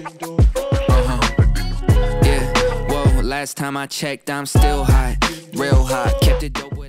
Yeah, whoa, last time I checked, I'm still hot, real hot, kept it dope.